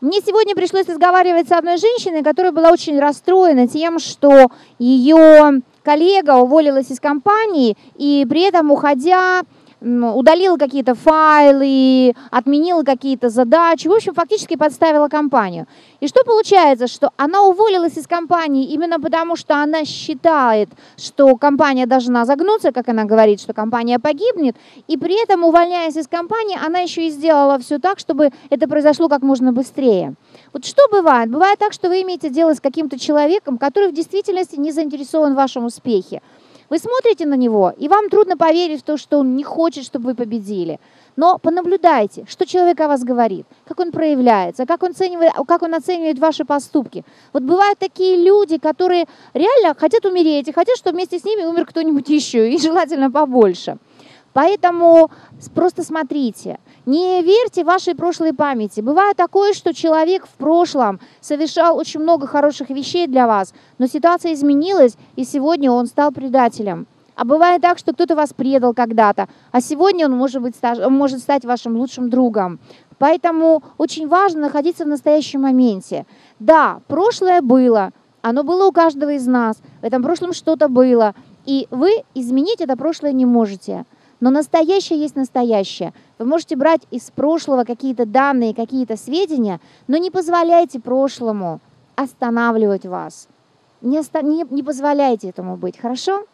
Мне сегодня пришлось разговаривать с одной женщиной, которая была очень расстроена тем, что ее коллега уволилась из компании и при этом, уходя, удалила какие-то файлы, отменила какие-то задачи, в общем, фактически подставила компанию. И что получается, что она уволилась из компании именно потому, что она считает, что компания должна загнуться, как она говорит, что компания погибнет, и при этом, увольняясь из компании, она еще и сделала все так, чтобы это произошло как можно быстрее. Вот что бывает? Бывает так, что вы имеете дело с каким-то человеком, который в действительности не заинтересован в вашем успехе. Вы смотрите на него, и вам трудно поверить в то, что он не хочет, чтобы вы победили. Но понаблюдайте, что человек о вас говорит, как он проявляется, как он оценивает ваши поступки. Вот бывают такие люди, которые реально хотят умереть и хотят, чтобы вместе с ними умер кто-нибудь еще, и желательно побольше. Поэтому просто смотрите, не верьте вашей прошлой памяти. Бывает такое, что человек в прошлом совершал очень много хороших вещей для вас, но ситуация изменилась, и сегодня он стал предателем. А бывает так, что кто-то вас предал когда-то, а сегодня он может стать вашим лучшим другом. Поэтому очень важно находиться в настоящем моменте. Да, прошлое было, оно было у каждого из нас, в этом прошлом что-то было, и вы изменить это прошлое не можете. Но настоящее есть настоящее. Вы можете брать из прошлого какие-то данные, какие-то сведения, но не позволяйте прошлому останавливать вас. Не позволяйте этому быть, хорошо?